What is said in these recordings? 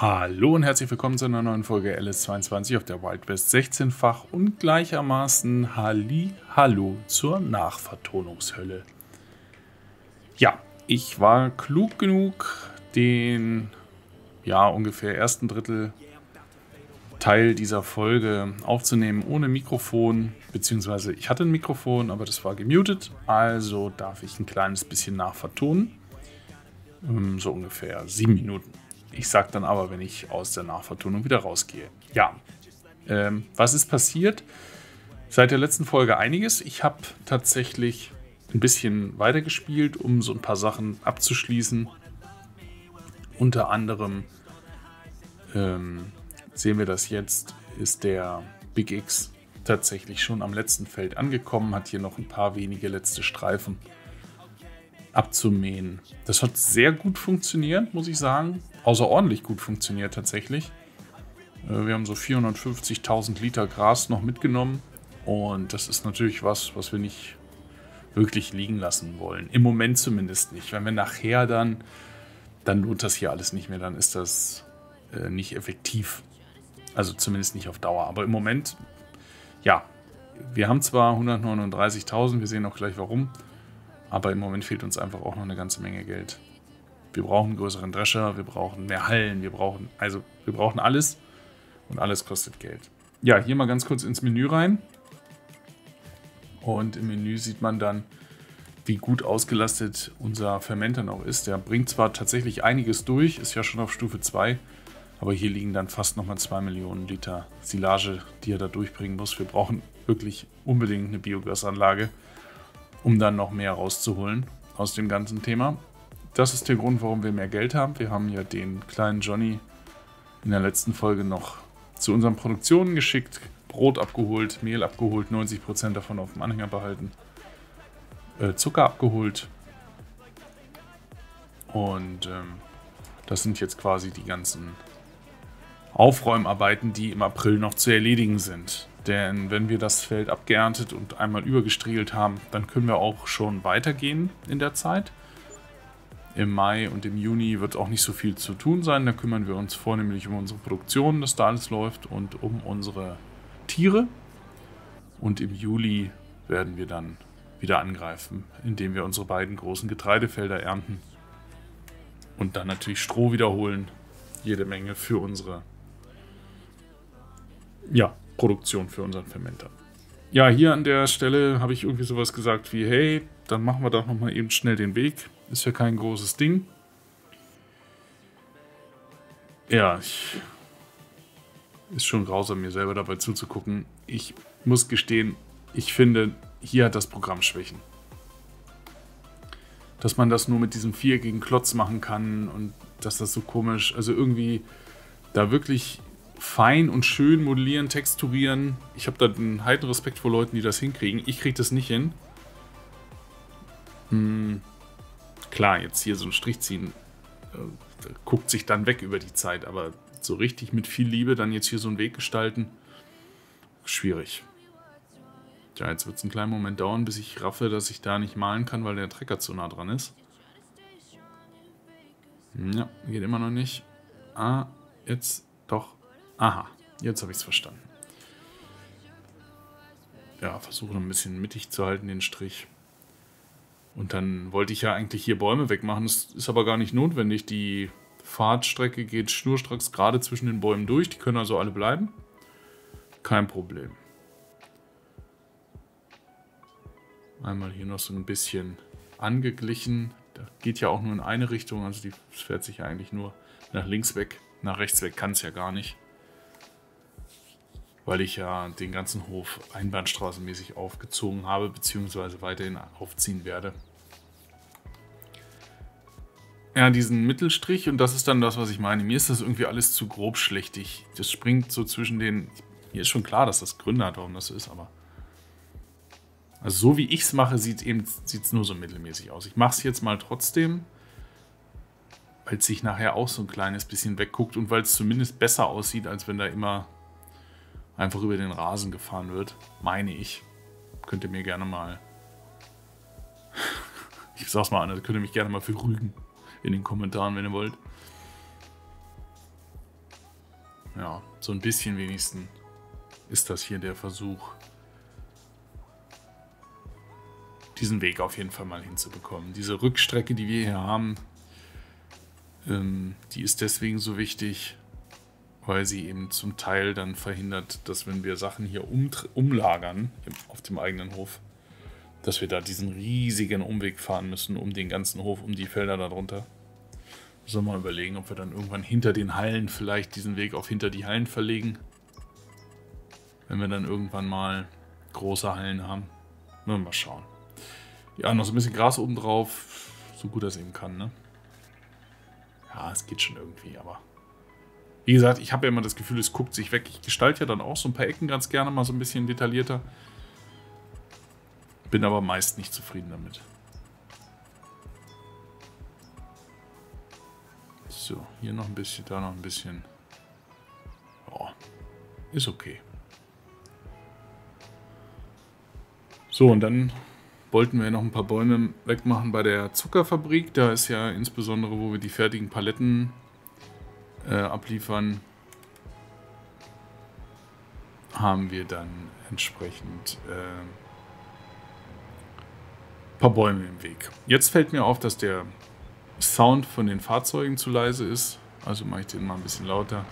Hallo und herzlich willkommen zu einer neuen Folge LS22 auf der Wild West 16-fach und gleichermaßen Hallihallo zur Nachvertonungshölle. Ja, ich war klug genug, den ungefähr ersten Drittel Teil dieser Folge aufzunehmen ohne Mikrofon, beziehungsweise ich hatte ein Mikrofon, aber das war gemutet, also darf ich ein kleines bisschen nachvertonen, so ungefähr 7 Minuten. Ich sage dann aber, wenn ich aus der Nachvertonung wieder rausgehe. Ja, was ist passiert? Seit der letzten Folge einiges. Ich habe tatsächlich ein bisschen weitergespielt, um so ein paar Sachen abzuschließen. Unter anderem sehen wir das jetzt, ist der Big X tatsächlich schon am letzten Feld angekommen, hat hier noch ein paar wenige letzte Streifen abzumähen. Das hat sehr gut funktioniert, muss ich sagen. Außerordentlich gut funktioniert tatsächlich. Wir haben so 450.000 Liter Gras noch mitgenommen und das ist natürlich was, was wir nicht wirklich liegen lassen wollen. Im Moment zumindest nicht. Wenn wir nachher dann lohnt das hier alles nicht mehr, dann ist das nicht effektiv. Also zumindest nicht auf Dauer. Aber im Moment, ja, wir haben zwar 139.000, wir sehen auch gleich warum. Aber im Moment fehlt uns einfach auch noch eine ganze Menge Geld. Wir brauchen einen größeren Drescher, wir brauchen mehr Hallen, wir brauchen alles und alles kostet Geld. Ja, hier mal ganz kurz ins Menü rein. Und im Menü sieht man dann, wie gut ausgelastet unser Fermenter noch ist. Der bringt zwar tatsächlich einiges durch, ist ja schon auf Stufe 2, aber hier liegen dann fast nochmal 2 Millionen Liter Silage, die er da durchbringen muss. Wir brauchen wirklich unbedingt eine Biogasanlage, um dann noch mehr rauszuholen aus dem ganzen Thema. Das ist der Grund, warum wir mehr Geld haben. Wir haben ja den kleinen Johnny in der letzten Folge noch zu unseren Produktionen geschickt, Brot abgeholt, Mehl abgeholt, 90% davon auf dem Anhänger behalten, Zucker abgeholt und das sind jetzt quasi die ganzen Aufräumarbeiten, die im April noch zu erledigen sind. Denn wenn wir das Feld abgeerntet und einmal übergestriegelt haben, dann können wir auch schon weitergehen in der Zeit. Im Mai und im Juni wird auch nicht so viel zu tun sein. Da kümmern wir uns vornehmlich um unsere Produktion, dass da alles läuft und um unsere Tiere. Und im Juli werden wir dann wieder angreifen, indem wir unsere beiden großen Getreidefelder ernten. Und dann natürlich Stroh wiederholen. Jede Menge für unsere Produktion für unseren Fermenter. Ja, hier an der Stelle habe ich irgendwie sowas gesagt wie, hey, dann machen wir doch nochmal eben schnell den Weg. Ist ja kein großes Ding. Ja, ist schon grausam, mir selber dabei zuzugucken. Ich muss gestehen, ich finde, hier hat das Programm Schwächen. Dass man das nur mit diesem viereckigen Klotz machen kann und dass das so komisch, also irgendwie da wirklich fein und schön modellieren, texturieren. Ich habe da einen heiden Respekt vor Leuten, die das hinkriegen. Ich kriege das nicht hin. Klar, jetzt hier so einen Strich ziehen, guckt sich dann weg über die Zeit, aber so richtig mit viel Liebe dann jetzt hier so einen Weg gestalten, schwierig. Ja, jetzt wird es einen kleinen Moment dauern, bis ich raffe, dass ich da nicht malen kann, weil der Trecker zu nah dran ist. Ja, geht immer noch nicht. Ah, jetzt doch. Aha, jetzt habe ich es verstanden. Ja, versuche noch ein bisschen mittig zu halten, den Strich. Und dann wollte ich ja eigentlich hier Bäume wegmachen. Das ist aber gar nicht notwendig. Die Fahrtstrecke geht schnurstracks gerade zwischen den Bäumen durch. Die können also alle bleiben. Kein Problem. Einmal hier noch so ein bisschen angeglichen. Da geht ja auch nur in eine Richtung, also die fährt sich ja eigentlich nur nach links weg. Nach rechts weg kann es ja gar nicht, weil ich ja den ganzen Hof einbahnstraßenmäßig aufgezogen habe, beziehungsweise weiterhin aufziehen werde. Ja, diesen Mittelstrich, und das ist dann das, was ich meine. Mir ist das irgendwie alles zu grobschlächtig. Das springt so zwischen den... Mir ist schon klar, dass das Gründe hat, warum das so ist, aber... Also so wie ich es mache, sieht es nur so mittelmäßig aus. Ich mache es jetzt mal trotzdem, weil es sich nachher auch so ein kleines bisschen wegguckt und weil es zumindest besser aussieht, als wenn da immer einfach über den Rasen gefahren wird, meine ich. Könnt ihr mir gerne mal, ich sag's mal anders, könnt ihr mich gerne mal für rügen in den Kommentaren, wenn ihr wollt. Ja, so ein bisschen wenigstens ist das hier der Versuch, diesen Weg auf jeden Fall mal hinzubekommen. Diese Rückstrecke, die wir hier haben, die ist deswegen so wichtig, weil sie eben zum Teil dann verhindert, dass wenn wir Sachen hier umlagern auf dem eigenen Hof, dass wir da diesen riesigen Umweg fahren müssen, um den ganzen Hof, um die Felder darunter. Sollen wir mal überlegen, ob wir dann irgendwann hinter den Hallen vielleicht diesen Weg auf hinter die Hallen verlegen. Wenn wir dann irgendwann mal große Hallen haben. Na, mal schauen. Ja, noch so ein bisschen Gras oben drauf, so gut das eben kann, ne? Ja, es geht schon irgendwie, aber... Wie gesagt, ich habe ja immer das Gefühl, es guckt sich weg. Ich gestalte ja dann auch so ein paar Ecken ganz gerne mal so ein bisschen detaillierter. Bin aber meist nicht zufrieden damit. So, hier noch ein bisschen, da noch ein bisschen. Ja, ist okay. So, und dann wollten wir noch ein paar Bäume wegmachen bei der Zuckerfabrik. Da ist ja insbesondere, wo wir die fertigen Paletten abliefern, haben wir dann entsprechend ein paar Bäume im Weg. Jetzt fällt mir auf, dass der Sound von den Fahrzeugen zu leise ist. Also mache ich den mal ein bisschen lauter.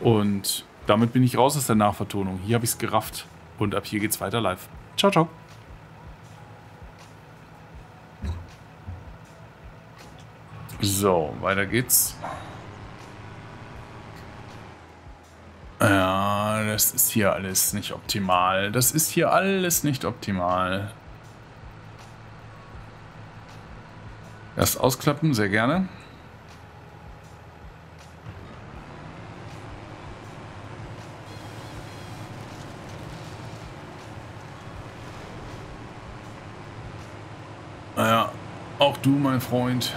Und damit bin ich raus aus der Nachvertonung. Hier habe ich es gerafft. Und ab hier geht's weiter live. Ciao, ciao. So, weiter geht's. Ja, das ist hier alles nicht optimal. Das ist hier alles nicht optimal. Erst ausklappen, sehr gerne. Naja, auch du, mein Freund.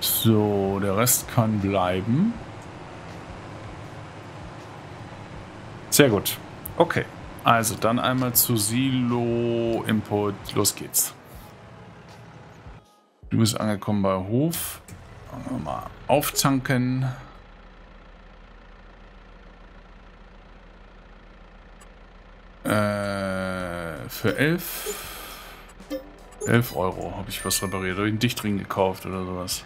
So, der Rest kann bleiben. Sehr gut. Okay, also dann einmal zu Silo-Import. Los geht's. Du bist angekommen bei Hof. Mal auftanken. Für 11 Euro habe ich was repariert. Habe ich einen Dichtring gekauft oder sowas.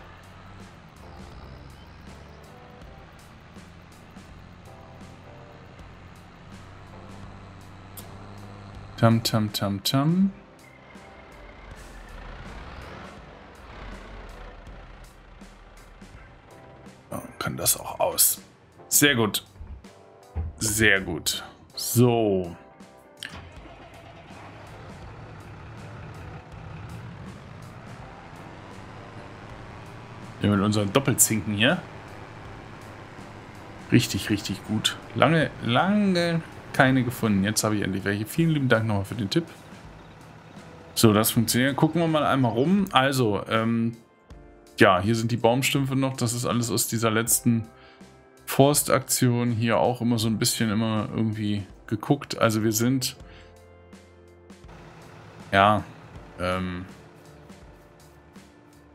Tam, tam, tam, tam. Kann das auch aus. Sehr gut. Sehr gut. So. Mit unseren Doppelzinken hier. Richtig, richtig gut. Lange, lange... keine gefunden. Jetzt habe ich endlich welche. Vielen lieben Dank nochmal für den Tipp. So, das funktioniert. Gucken wir mal einmal rum. Also, ja, hier sind die Baumstümpfe noch. Das ist alles aus dieser letzten Forstaktion. Hier auch immer so ein bisschen immer irgendwie geguckt. Also wir sind, ja,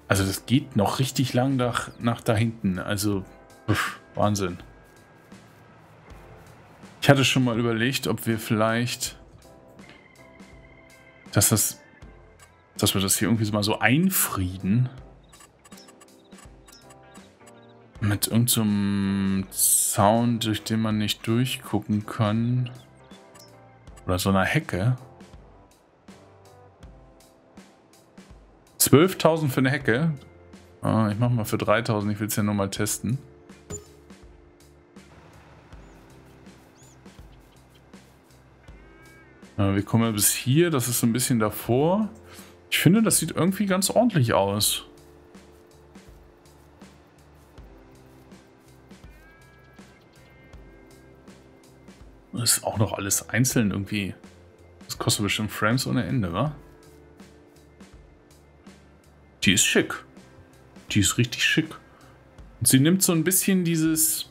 also das geht noch richtig lang nach da hinten. Also, pff, Wahnsinn. Ich hatte schon mal überlegt, ob wir vielleicht, dass wir das hier irgendwie mal so einfrieden. Mit irgendeinem Sound, durch den man nicht durchgucken kann. Oder so einer Hecke. 12.000 für eine Hecke. Ah, ich mache mal für 3.000, ich will es ja nur mal testen. Wir kommen ja bis hier, das ist so ein bisschen davor. Ich finde, das sieht irgendwie ganz ordentlich aus. Das ist auch noch alles einzeln irgendwie. Das kostet bestimmt Frames ohne Ende, wa? Die ist schick. Die ist richtig schick. Und sie nimmt so ein bisschen dieses...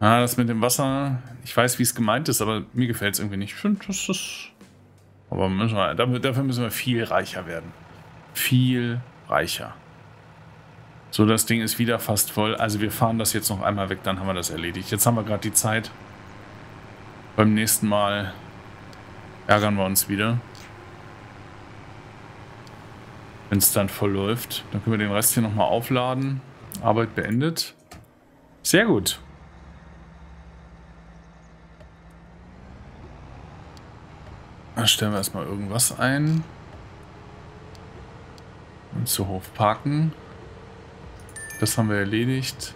Ah, das mit dem Wasser. Ich weiß, wie es gemeint ist, aber mir gefällt es irgendwie nicht. Ich finde, das ist... Aber müssen wir, dafür müssen wir viel reicher werden. Viel reicher. So, das Ding ist wieder fast voll. Also wir fahren das jetzt noch einmal weg, dann haben wir das erledigt. Jetzt haben wir gerade die Zeit. Beim nächsten Mal ärgern wir uns wieder. Wenn es dann voll läuft. Dann können wir den Rest hier nochmal aufladen. Arbeit beendet. Sehr gut. Dann stellen wir erstmal irgendwas ein. Und zu Hof parken. Das haben wir erledigt.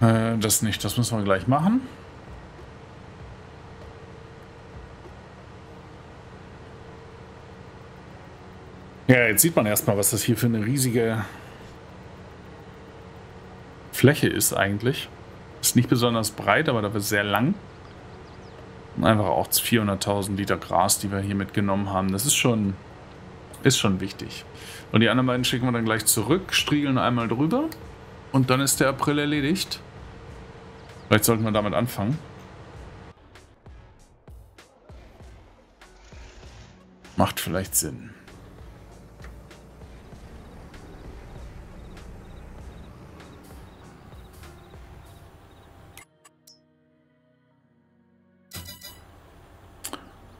Das nicht, das müssen wir gleich machen. Ja, jetzt sieht man erstmal, was das hier für eine riesige Fläche ist eigentlich. Ist nicht besonders breit, aber dafür sehr lang. Und einfach auch 400.000 Liter Gras, die wir hier mitgenommen haben. Das ist schon wichtig. Und die anderen beiden schicken wir dann gleich zurück, striegeln einmal drüber und dann ist der April erledigt. Vielleicht sollten wir damit anfangen. Macht vielleicht Sinn.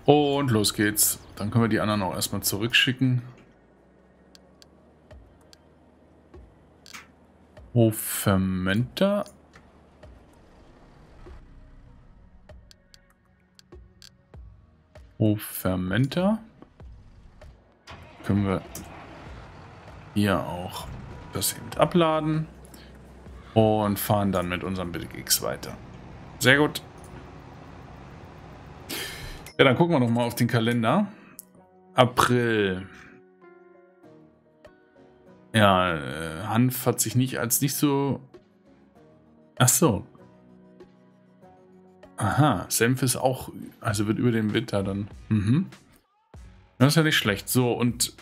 Und los geht's. Dann können wir die anderen auch erstmal zurückschicken. Hoffermenter. Hoffermenter. Können wir hier auch das eben abladen. Und fahren dann mit unserem Big X weiter. Sehr gut. Ja, dann gucken wir noch mal auf den Kalender. April. Ja, Hanf hat sich nicht als nicht so... Ach so. Aha, Senf ist auch... Also wird über den Winter dann... Mhm. Das ist ja nicht schlecht. So, und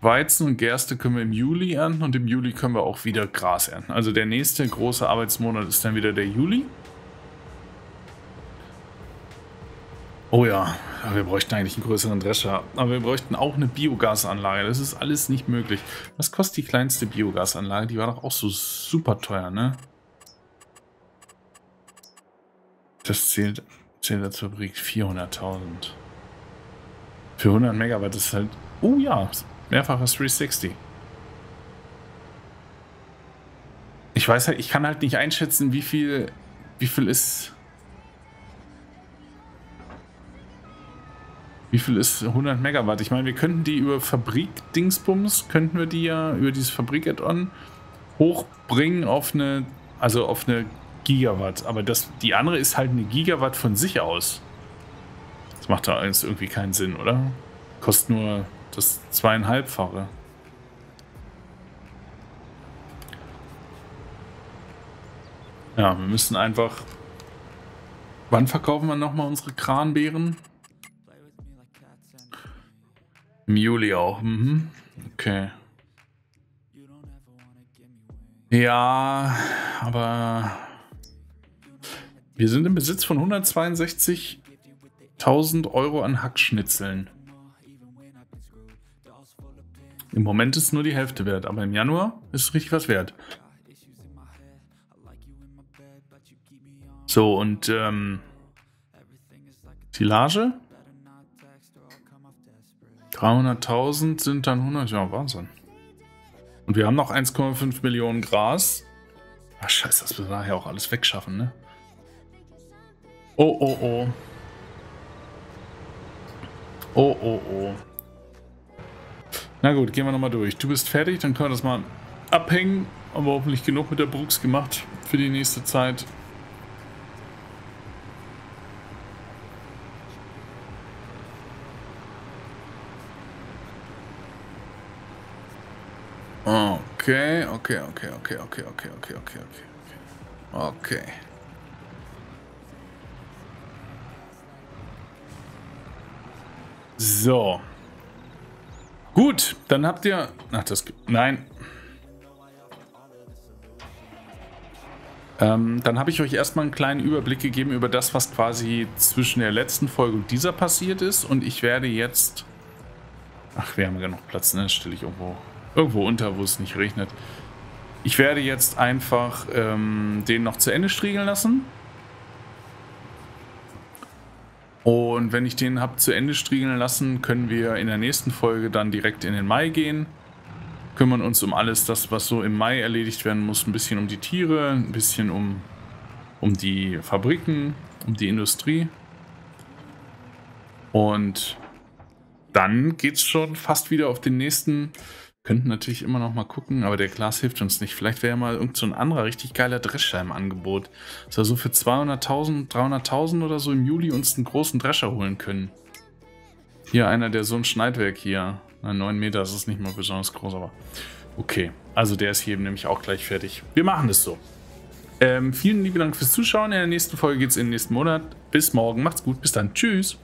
Weizen und Gerste können wir im Juli ernten und im Juli können wir auch wieder Gras ernten. Also der nächste große Arbeitsmonat ist dann wieder der Juli. Oh ja, wir bräuchten eigentlich einen größeren Drescher. Aber wir bräuchten auch eine Biogasanlage. Das ist alles nicht möglich. Was kostet die kleinste Biogasanlage? Die war doch auch so super teuer, ne? Das zählt als Fabrik 400.000. Für 100 Megawatt ist halt... Oh ja, mehrfaches 360. Ich weiß halt, ich kann halt nicht einschätzen, wie viel ist... Wie viel ist 100 Megawatt? Ich meine, wir könnten die über Fabrik-Dingsbums, könnten wir die ja über dieses Fabrik-Add-on hochbringen auf eine, also auf eine Gigawatt. Aber das, die andere ist halt eine Gigawatt von sich aus. Das macht da alles irgendwie keinen Sinn, oder? Kostet nur das 2,5-fache. Ja, wir müssen einfach... Wann verkaufen wir nochmal unsere Kranbeeren? Im Juli auch, mhm. Okay. Ja, aber wir sind im Besitz von 162.000 Euro an Hackschnitzeln. Im Moment ist nur die Hälfte wert, aber im Januar ist richtig was wert. So, und Silage? 300.000 sind dann 100, ja, Wahnsinn. Und wir haben noch 1,5 Millionen Gras. Ach, scheiße, das müssen wir nachher auch alles wegschaffen, ne? Oh, oh, oh. Oh, oh, oh. Na gut, gehen wir nochmal durch. Du bist fertig, dann können wir das mal abhängen. Haben wir hoffentlich genug mit der Brooks gemacht für die nächste Zeit. Okay. So. Gut, dann habt ihr... Ach, das... Nein. Dann habe ich euch erstmal einen kleinen Überblick gegeben über das, was quasi zwischen der letzten Folge und dieser passiert ist. Und ich werde jetzt... Ach, wir haben ja noch Platz, ne? Das stelle ich irgendwo unter, wo es nicht regnet. Ich werde jetzt einfach den noch zu Ende striegeln lassen. Und wenn ich den habe zu Ende striegeln lassen, können wir in der nächsten Folge dann direkt in den Mai gehen. Kümmern uns um alles, das, was so im Mai erledigt werden muss. Ein bisschen um die Tiere, ein bisschen um die Fabriken, um die Industrie. Und dann geht's schon fast wieder auf den nächsten... Könnten natürlich immer noch mal gucken, aber der Claas hilft uns nicht. Vielleicht wäre ja mal irgend so ein anderer richtig geiler Drescher im Angebot. Dass wir so für 200.000, 300.000 oder so im Juli uns einen großen Drescher holen können. Hier einer, der so ein Schneidwerk hier. Na, 9 Meter, das ist nicht mal besonders groß, aber... Okay, also der ist hier eben nämlich auch gleich fertig. Wir machen das so. Vielen lieben Dank fürs Zuschauen. In der nächsten Folge geht's in den nächsten Monat. Bis morgen, macht's gut, bis dann. Tschüss!